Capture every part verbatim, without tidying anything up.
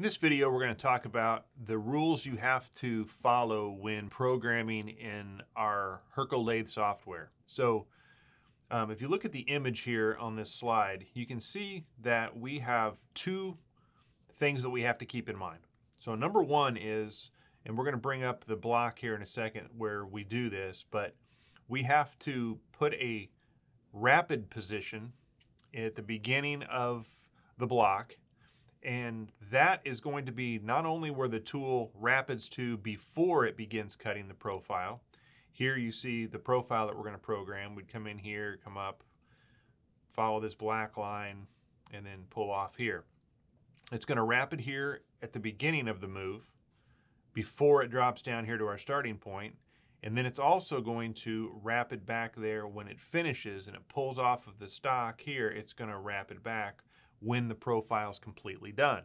In this video, we're going to talk about the rules you have to follow when programming in our Hurco Lathe software. So um, if you look at the image here on this slide, you can see that we have two things that we have to keep in mind. So number one is, and we're going to bring up the block here in a second where we do this, but we have to put a rapid position at the beginning of the block. And that is going to be not only where the tool rapids to before it begins cutting the profile. Here you see the profile that we're going to program. We'd come in here, come up, follow this black line, and then pull off here. It's going to rapid here at the beginning of the move before it drops down here to our starting point. And then it's also going to rapid back there when it finishes and it pulls off of the stock here. It's going to rapid back when the profile is completely done.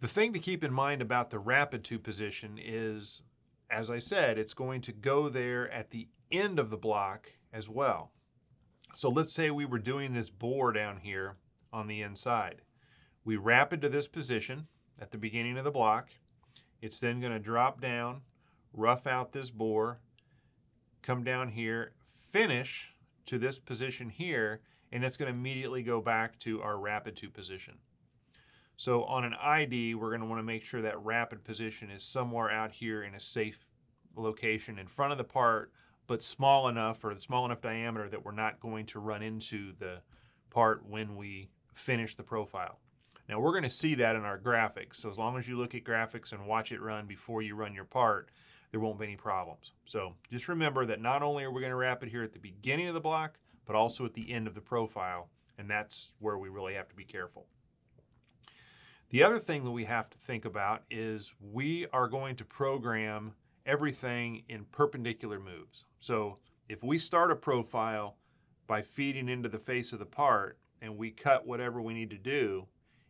The thing to keep in mind about the rapid to position is, as I said, it's going to go there at the end of the block as well. So let's say we were doing this bore down here on the inside. We rapid to this position at the beginning of the block. It's then going to drop down, rough out this bore, come down here, finish to this position here, and it's going to immediately go back to our rapid to position. So on an I D, we're going to want to make sure that rapid position is somewhere out here in a safe location in front of the part, but small enough or small enough diameter that we're not going to run into the part when we finish the profile. Now we're going to see that in our graphics. So as long as you look at graphics and watch it run before you run your part, there won't be any problems. So just remember that not only are we going to rapid here at the beginning of the block, but also at the end of the profile, and that's where we really have to be careful. The other thing that we have to think about is we are going to program everything in perpendicular moves. So if we start a profile by feeding into the face of the part and we cut whatever we need to do,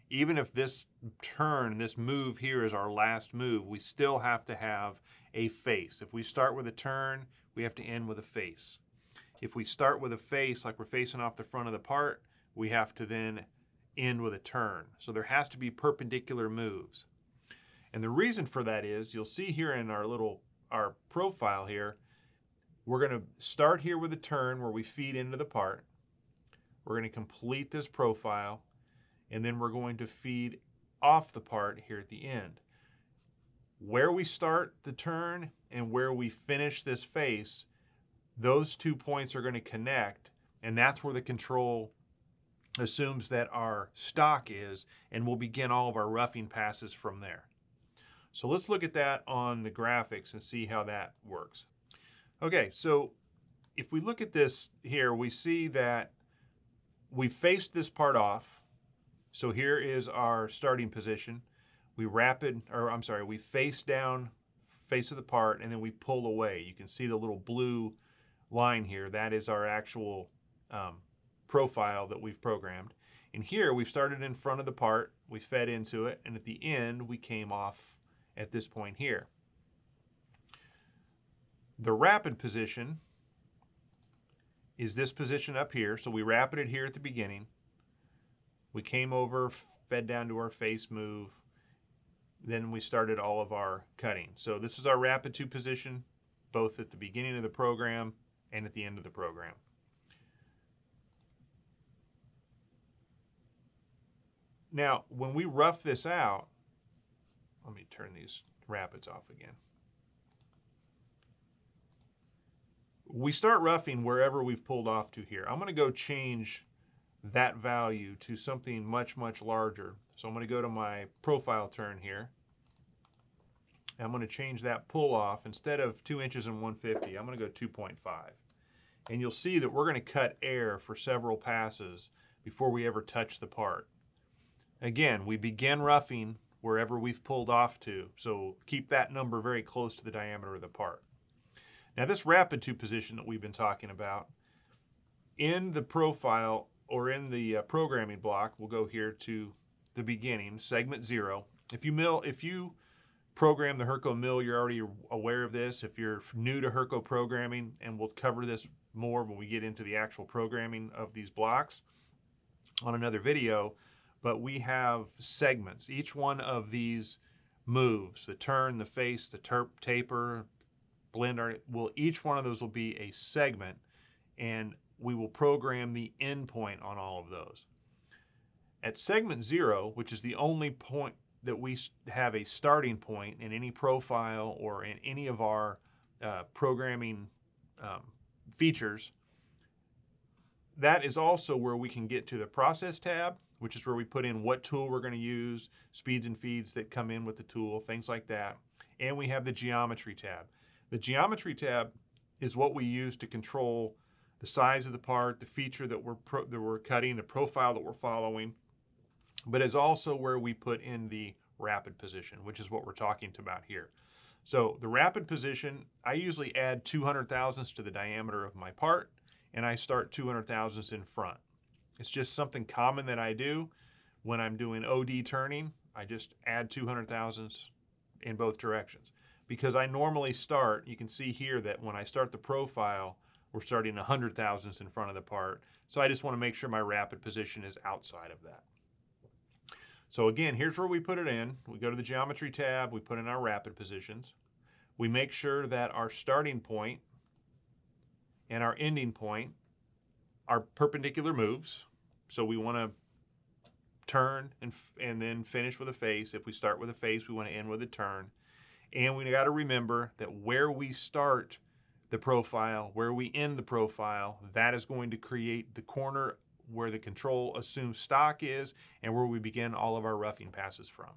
even if this turn, this move here is our last move, we still have to have a face. If we start with a turn, we have to end with a face. If we start with a face, like we're facing off the front of the part, we have to then end with a turn. So there has to be perpendicular moves. And the reason for that is, you'll see here in our little, our profile here, we're going to start here with a turn where we feed into the part. We're going to complete this profile, and then we're going to feed off the part here at the end. Where we start the turn and where we finish this face, those two points are going to connect, and that's where the control assumes that our stock is, and we'll begin all of our roughing passes from there. So let's look at that on the graphics and see how that works. Okay, so if we look at this here, we see that we faced this part off. So here is our starting position. We rapid, or I'm sorry, we face down, face of the part, and then we pull away. You can see the little blue line here, that is our actual um, profile that we've programmed. And here we've started in front of the part, we fed into it, and at the end we came off at this point here. The rapid position is this position up here, so we rapided here at the beginning, we came over, fed down to our face move, then we started all of our cutting. So this is our rapid to position, both at the beginning of the program and at the end of the program. Now, when we rough this out, let me turn these rapids off again. We start roughing wherever we've pulled off to here. I'm going to go change that value to something much, much larger. So I'm going to go to my profile turn here. I'm going to change that pull off. Instead of two inches and one fifty, I'm going to go two point five. And you'll see that we're going to cut air for several passes before we ever touch the part. Again, we begin roughing wherever we've pulled off to, so keep that number very close to the diameter of the part. Now this rapid to position that we've been talking about, in the profile or in the uh, programming block, we'll go here to the beginning, segment zero. If you mill, if you program the Hurco mill, you're already aware of this. If you're new to Hurco programming, and we'll cover this more when we get into the actual programming of these blocks on another video, but we have segments. Each one of these moves, the turn, the face, the terp, taper, blend art, will each one of those will be a segment, and we will program the endpoint on all of those. At segment zero, which is the only point that we have a starting point in any profile or in any of our uh, programming um, features, that is also where we can get to the process tab, which is where we put in what tool we're going to use, speeds and feeds that come in with the tool, things like that. And we have the geometry tab. The geometry tab is what we use to control the size of the part, the feature that we're, pro that we're cutting, the profile that we're following, but it's also where we put in the rapid position, which is what we're talking about here. So the rapid position, I usually add two hundred thousandths to the diameter of my part, and I start two hundred thousandths in front. It's just something common that I do when I'm doing O D turning. I just add two hundred thousandths in both directions. Because I normally start, you can see here that when I start the profile, we're starting one hundred thousandths in front of the part. So I just want to make sure my rapid position is outside of that. So again, here's where we put it in. We go to the geometry tab, we put in our rapid positions. We make sure that our starting point and our ending point are perpendicular moves. So we want to turn and, and then finish with a face. If we start with a face, we want to end with a turn. And we got to remember that where we start the profile, where we end the profile, that is going to create the corner where the control assumes stock is and where we begin all of our roughing passes from.